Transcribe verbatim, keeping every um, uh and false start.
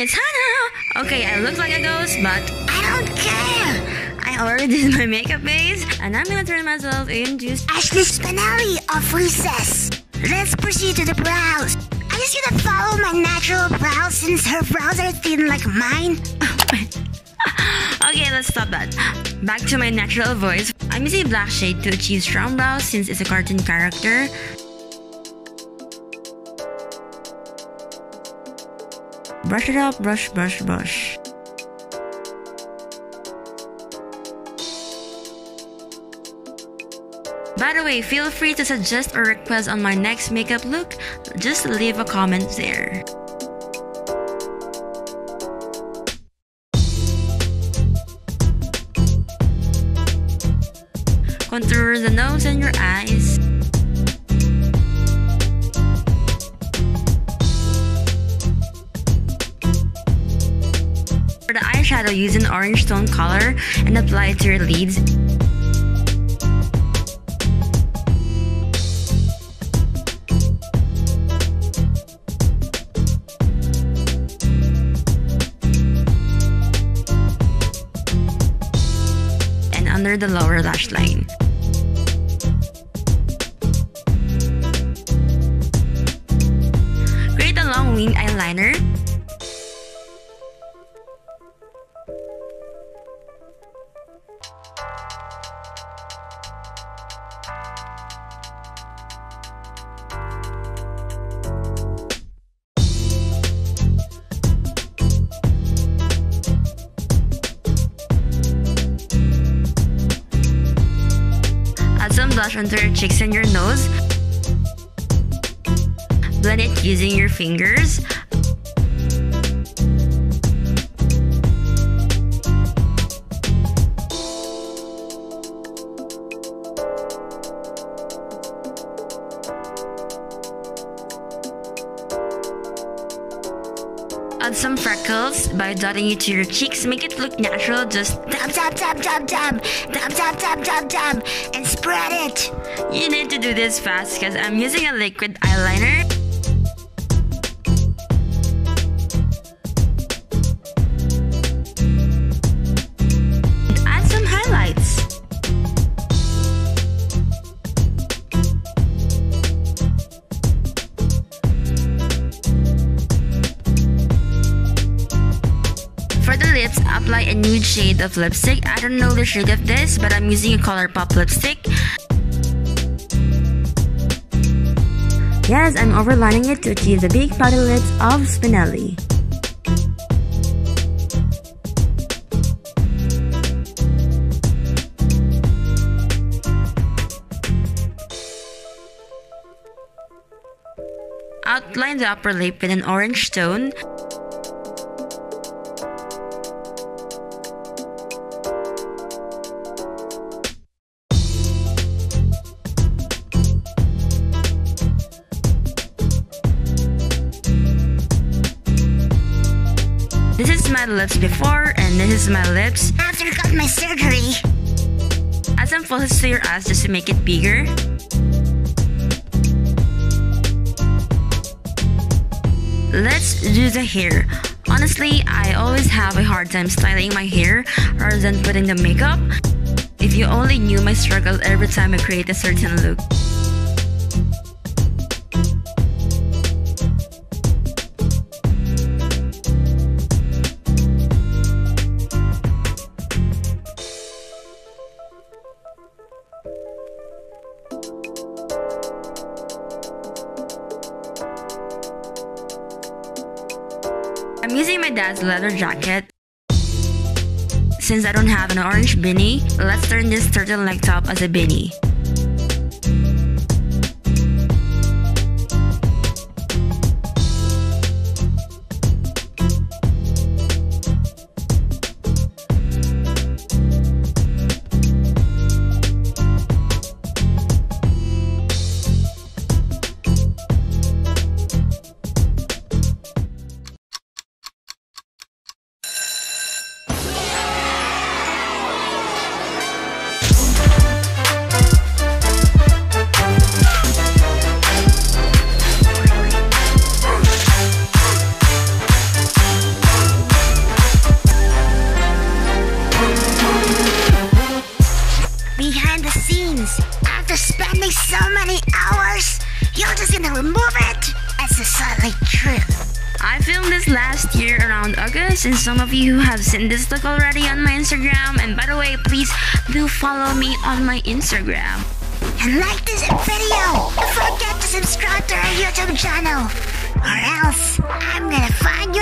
it's Hannah. Okay, I look like a ghost, but I don't care. I already did my makeup base, and I'm gonna turn myself into Ashley Spinelli of Recess. Let's proceed to the brows. I just gonna follow my natural brows since her brows are thin like mine. Okay, let's stop that. Back to my natural voice. I'm using black shade to achieve strong brows since it's a cartoon character. Brush it up, brush, brush, brush. By the way, feel free to suggest or request on my next makeup look. Just leave a comment there. Contour the nose and your eyes. For the eyeshadow, use an orange tone color and apply it to your lids. And under the lower lash line. Create a long winged eyeliner. Blush onto your cheeks and your nose. Blend it using your fingers. Add some freckles by dotting it to your cheeks. Make it look natural. Just dab, dab, dab, dab, dab, dab, dab, dab, dab, dab, and spread it. You need to do this fast because I'm using a liquid eyeliner. Add some highlights. Lips, apply a nude shade of lipstick. I don't know the shade of this, but I'm using a ColourPop lipstick. Yes, I'm overlining it to achieve the big pouty lips of Spinelli. Outline the upper lip with an orange tone. This is my lips before, and this is my lips after I got my surgery. Add some falsies to your eyes just to make it bigger. Let's do the hair. Honestly, I always have a hard time styling my hair rather than putting the makeup. If you only knew my struggle every time I create a certain look. I'm using my dad's leather jacket. Since I don't have an orange beanie, let's turn this turtleneck top as a beanie. We'll be right back. means after spending so many hours, you're just gonna remove it as a solid truth. I filmed this last year around August, and some of you have seen this look already on my Instagram. And by the way, please do follow me on my Instagram. And like this video. Don't forget to subscribe to our YouTube channel, or else I'm gonna find you